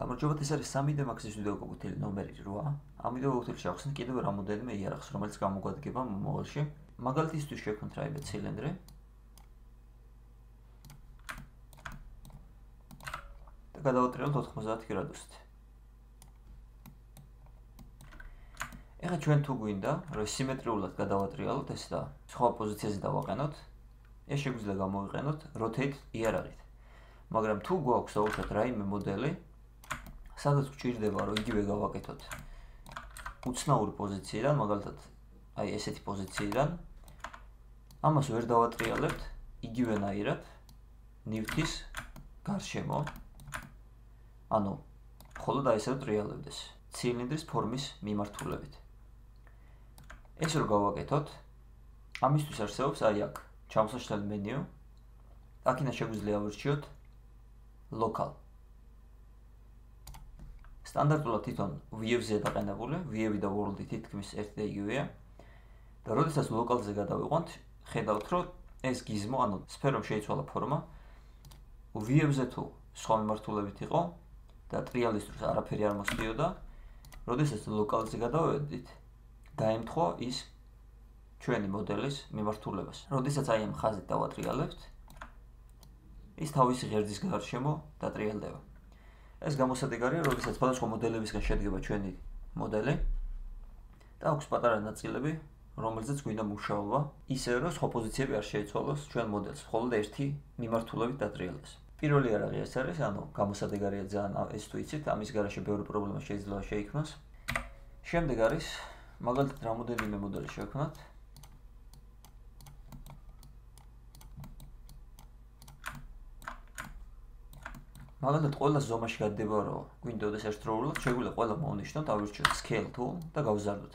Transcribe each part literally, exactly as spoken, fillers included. გამარჯობა, ეს არის სამი დემაქსის ვიდეო კოკოთელი ნომერი რვა. Ამ ვიდეო კოკოთელში ახსენეთ კიდევ რამოდენიმე იარაღს, რომელიც გამოგვადგება მომავალში. მაგალითისთვის შევქმნით რაიმე ცილინდრი. და გადავატრიალოთ ოთხმოცდაათი გრადუსით. ეხლა ჩვენ თუ გვინდა, რომ სიმეტრიულად გადავატრიალოთ ეს და სხვა პოზიციაზე დავაყენოთ, ეს შეგვიძლია გამოვიყენოთ rotate იარაღით. მაგრამ თუ გვაქვს საერთოდ რაიმე მოდელი, სადაც გვჭირდება რომ იგივე გავაკეთოთ უცნაური პოზიციიდან, მაგალითად, აი ესეთი პოზიციიდან, ამას ვერ დავატრიალებთ, იგივენაირად ნივთის გარშემო. Ანუ, ხოლოდ აი ესე ვტრიალებდეს, ცილინდრის ფორმის მიმართულებით. ეს რო გავაკეთოთ, ამისთვის არსებობს აი აქ ჩამოსაშლელი მენიუ. აქედან შეგვიძლია ვირჩიოთ local. Სტანდარტულად თვითონ view-ზე დაყენებული, view-ი და world-ი თითქმის ერთი და იგივეა. და როდესაც local-ზე გადავიყვანთ, ხედავთ, რომ ეს გიზმო, ანუ სფერომ შეიცვალა ფორმა, view-ზე თუ სხვა მიმართულებით იყო. და ტრიალისტურს არაფერი არ მოსდიოდა, როდესაც ლოკალზე გადავედით, დაემთხვა ის ჩვენი მოდელის მიმართულებას. Როდესაც აი ამ ხაზით დავატრიალებთ, ის თავისი ღერძის გარშემო დატრიალდება. ეს გამოსადეგარია, როდესაც სხვადასხვა მოდელებისგან შედგება ჩვენი მოდელი და აქვს პატარა ნაწილები, რომელზეც გვინდა მუშაობა, ისე რომ სხვა პოზიციები არ შეიცვალოს ჩვენ მოდელს, მხოლოდ ერთი მიმართულებით დატრიალდეს. Პირველი არაღი ეს არის, ანუ გამოსადეგარია ძალიან ეს თუ იცით, ამის გარეშე ბევრი პრობლემა შეიძლება შეიქმნას. Შემდეგ არის, მაგალითად, რამოდენიმე მოდელი შევქმნათ. მაგალითად, ყველა ზომაში გადდება, რომ გვინდოდეს ერთდროულად, შეგვიძლია ყველა მოვნიშნოთ, ავირჩიოთ scale tool და გავზარდოთ.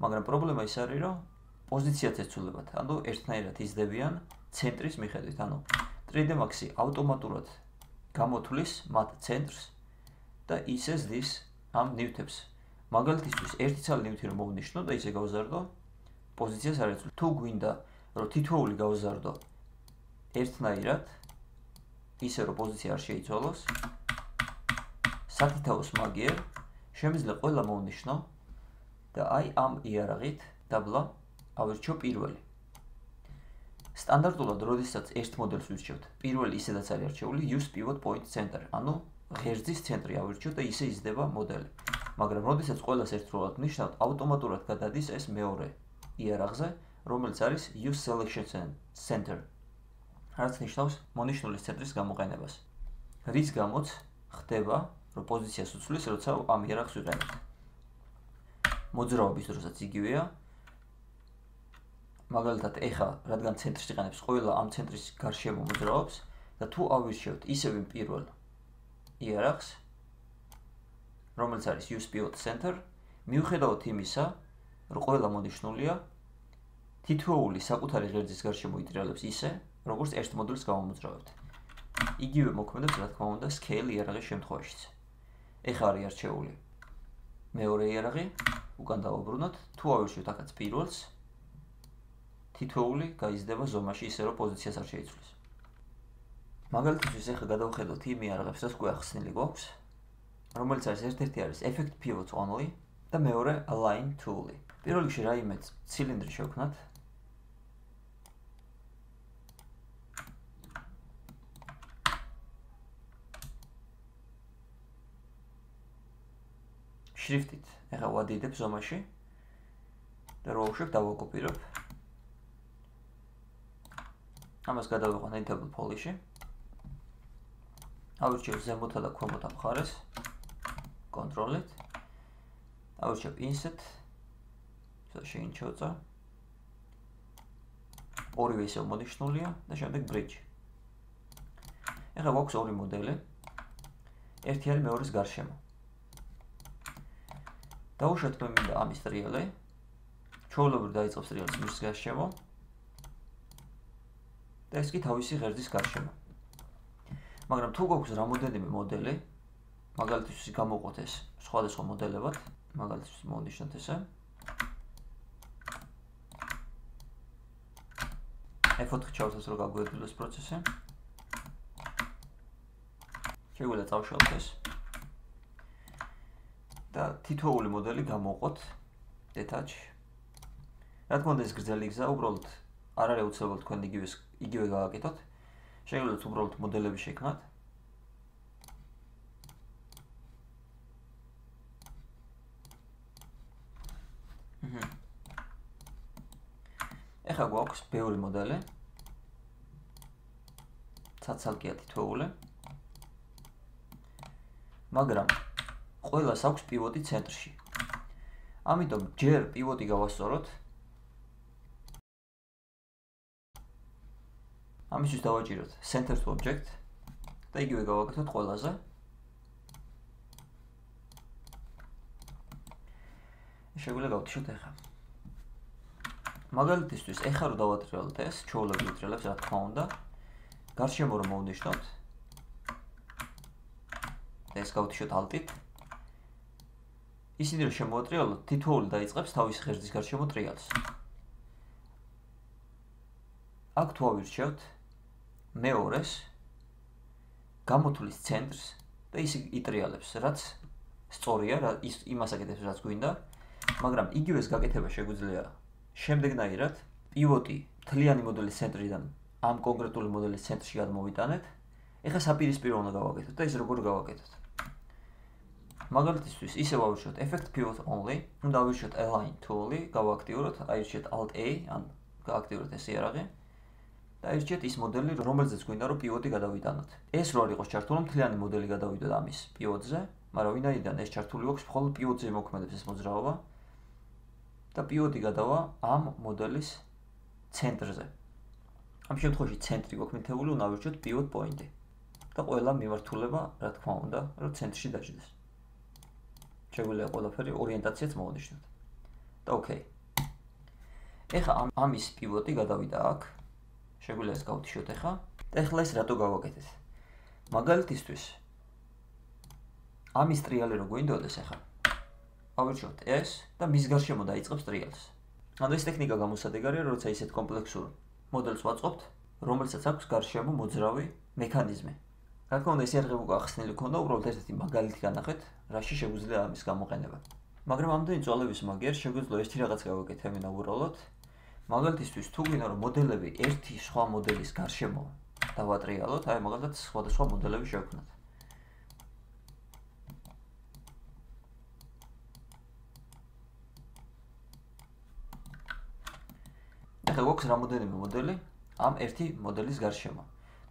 მაგრამ პრობლემა ეს არის, რომ პოზიციაც ეცვლებათ, ანუ ერთნაირად იზრდებიან ცენტრის მიხედვით, ანუ три დი Max-ი ავტომატურად გამოთვლის მათ ცენტრს და ისე ზრდის ამ ნივთებს. მაგალითისთვის, ერთი ცალი ნივთი რომ მოვნიშნო და ისე გავზარდო, პოზიციას არ ეცვლის. თუ გვინდა, რომ თითოეული გავზარდო ერთნაირად, ისე რომ პოზიცია არ შეიცვალოს, სათითაოს მაგიერ შემიძლია ყველა მოვნიშნო და აი ამ იარაღით დაბლა ავირჩიო პირველი. Стандартულად, როდესაც ერთ მოდელს ვირჩევთ, პირველი ისედაც არის არჩეული use pivot point center, ანუ ღერძის ცენტრი ავირჩიოთ და ისე იზრდება მოდელი. მაგრამ როდესაც ყველას ერთდროულად ნიშნავთ, ავტომატურად გადადის ეს მეორე იარაღზე, რომელიც არის use selection center, რაც ნიშნავს მონიშნული ცენტრის გამოყენებას. რის გამოც ხდება, რომ პოზიციას უცვლის, როცა ამ იარაღს ვიყენებთ. მოძრაობის დროსაც იგივეა. Მაგალითად, ეხა, რადგან ცენტრს იყენებს, ყველა ამ ცენტრის გარშემო მოძრაობს და თუ ავირჩევთ ისევ იმ პირველ იარაღს, რომელიც არის use pivot center, მიუხედავად იმისა, რომ ყველა მონიშნულია, თითოეული საკუთარი ღერძის გარშემო იტრიალებს ისე, როგორც ერთ მოდელს გამომოძრავებთ. იგივე მოქმედებს, რა თქმა უნდა, scale იარაღის შემთხვევაშიც. ეხა არის არჩეული მეორე იარაღი, უკან დავაბრუნოთ, თუ ავირჩევთ აქაც პირველს, თითოეული გაიზრდება ზომაში ისე რომ პოზიციას არ შეიცვლის. მაგალითისთვის ახლა გადავხედოთ იმ იარაღებს, რაც გვახსნილი გვაქვს, რომელიც არის ერთ-ერთი არის effect pivot only და მეორე align tool-ი. პირველ რიგში რაიმე ცილინდრი შევქმნათ. შრიფტით ახლა ვადიდებ ზომაში და რო ვუშვებ დავაკოპირებ. ამას გადავიყვან editable polish-ში. ავირჩევ ზემოთა და ქვემოთა მხარეს. Control-ით. ავირჩევ insert. ეს შეინჩოცა. ორივე ისევ მონიშნულია და შემდეგ bridge. ეხლა გვაქვს ორი მოდელი. ერთი არის მეორის გარშემო. დავუშვათ მე მინდა ამის ტრიალი. ჩვეულებრივ დაიწყებს ტრიალს მის გარშემო. და ეს კი თავისი ღერძის გარშემო. მაგრამ თუ გვაქვს რამოდენიმე მოდელი, მაგალითისთვის გამოვყოთ ეს სხვადასხვა მოდელებად, მაგალითისთვის მოვნიშნოთ ესე. ეფ ოთხი ჩავთვალოთ, რომ გაგვეძლოს პროცესი. შეგვიძლია წავშალოთ ეს. და თითოეული მოდელი გამოვყოთ detach. Რა თქმა უნდა, ეს გრძელი გზა, უბრალოდ არ არის უცნობი თქვენ იგივეს იგივე გავაკეთოთ. Შეგიძლიათ უბრალოდ მოდელები შექმნათ. Ეხლა გვაქვს ბევრი მოდელი. ცაცალკეა თითოეული. მაგრამ ყველას აქვს პივოტი ცენტრში. ამიტომ ჯერ პივოტი გავასწოროთ. ამისთვის დავაჭიროთ center to object და იგივე გავაკეთოთ ყველაზე. შეგვიძლია გავთიშოთ ეხლა. მაგალითისთვის ეხლა რო დავატრიალოთ ეს, ჩაოლები ვიტრიალებს რა თქმა უნდა. გარშემო რომ მოვნიშნოთ. ეს გავთიშოთ alt-ით. ისინი რომ შემოვატრიალოთ, თითოეული დაიწყებს თავისი ღერძის გარშემო ტრიალს. აქ თუ ავირჩევთ მეორეს გამოთulis ცენტრს და ის იტრიალებს, რაც სწორია, ის იმას აკეთებს, რაც გვინდა. მაგრამ იგივეს გაკეთება შეგვიძლია შემდეგნაირად პივოტი მთლიანი მოდელის ცენტრიდან ამ კონკრეტული მოდელის ცენტრში გადმოვიტანეთ. ეხლა საპირისპირო უნდა გავაკეთოთ და ის როგორ გავაკეთოთ. მაგალითისთვის ისევ ავირჩიოთ effect pivot only, უნდა ავირჩიოთ align tool-ი, გავააქტიუროთ, აირჩიეთ alt a, ან გააქტიუროთ ეს იარაღი და აირჩიეთ ის მოდელი, რომელზეც გვინდა რომ პივოტი გადავიტანოთ. ეს რო არ იყოს ჩართული, მთლიანი მოდელი გადავიდოთ ამის პივოტზე, მაგრამ ვინაიდან ეს ჩართული გვაქვს, მხოლოდ პივოტზე მოქმედებს ეს მოძრაობა. და პივოტი გადავა ამ მოდელის ცენტრზე. ამ შემთხვევაში ცენტრი გვაქვს, უნდა ავირჩიოთ pivot point-ი და ყველა მიმართულება, რა თქმა უნდა, რომ ცენტრში დაჯდეს. შეგვიძლია ყველაფერი ორიენტაციაც მოვნიშნოთ. და ოკეი. ეხლა ამის pivot-ი გადავიდა აქ. შეგვიძლია ეს გავთიშოთ ეხლა. და ეხლა ეს რატო გავაკეთეთ? მაგალითისთვის ამის ტრიალი რო გვინდოდეს ეხლა. ავირჩიოთ ეს და მის გარშემო დაიწყებს ტრიალს. ანუ ეს ტექნიკა გამოსადეგარია, როცა ისეთ კომპლექსურ მოდელს ვაწყობთ, რომელსაც აქვს გარშემო მოძრავი მექანიზმი. რა თქმა უნდა, ეს იარაღი ახსნილი ქონდა, უბრალოდ ესეთი მაგალითი განახეთ, რაში შეგვიძლია ამის გამოყენება. მაგრამ ამდენი წვალების მაგერ შეგვიძლია ერთი რაღაც გავაკეთებინა უბრალოდ. მაგალითისთვის თუ გვინდა რომ მოდელები ერთი სხვა მოდელის გარშემო დავატრიალოთ, აი მაგალითად სხვადასხვა მოდელები შევქმნათ. ეხლა გვაქვს რამოდენიმე მოდელი ამ ერთი მოდელის გარშემო.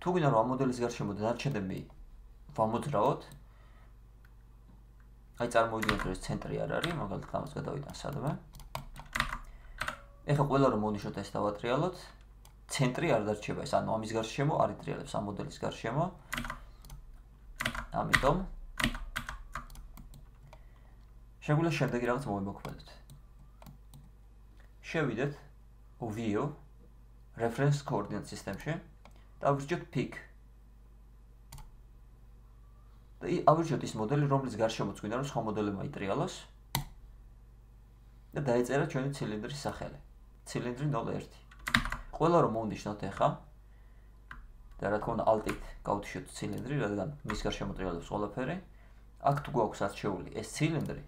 თუ გვინდა რომ ამ მოდელის გარშემო დანარჩენები ვამოძრავოთ, აი წარმოვიდგინეთ რომ ეს ცენტრი არ არის, მაგალითად ამას გადავიტან სადმე. ეხლა ყველა რომ მოვნიშნოთ ეს დავატრიალოთ, ცენტრი არ დარჩება ეს, ანუ ამის გარშემო არ იტრიალებს ამ მოდელის გარშემო. ამიტომ შეგვიძლია შემდეგი რაღაც მოვიმოქმედოთ. შევიდეთ view reference coordinate systemში და ავირჩიოთ pick. და ავირჩიოთ ის მოდელი, რომლის გარშემოც გვინდა რომ სხვა მოდელებმა იტრიალოს და დაეწერა ჩვენი ცილინდრის სახელი. ცილინდრი ნულ ერთი. ყველა რომ მოვნიშნოთ ეხა და რა თქმა უნდა alt-ით გავთიშოთ ცილინდრი, რადგან მის გარშემო ტრიალებს ყველაფერი. აქ თუ გვაქვს არჩეული ეს ცილინდრი,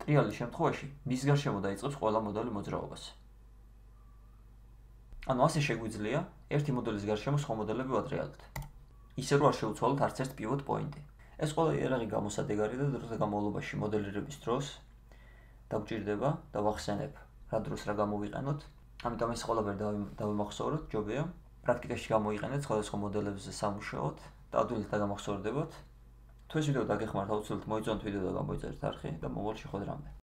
ტრიალის შემთხვევაში მის გარშემო დაიწყებს ყველა მოდელი მოძრაობას. ანუ ასე შეგვიძლია ერთი მოდელის გარშემო სხვა მოდელები ვატრიალოთ. ისე რომ არ შევცვალოთ არც ერთ pivot point-ი. ეს ყველა იარაღი გამოსადეგარი და დროთა განმავლობაში მოდელირების დროს დაგვჭირდება და ვახსენებ, რა დროს რა გამოვიყენოთ. ამიტომ ეს ყველაფერი დავიმახსოვროთ, ჯობია. პრაქტიკაში გამოიყენეთ სხვადასხვა მოდელებზე სამუშაოდ და ადვილად დაგამახსოვრდებათ. თუ ეს ვიდეო დაგეხმართ, აუცილებლად მოიწონთ ვიდეო და გამოიწერეთ არხი და მოვალში ხვდებით.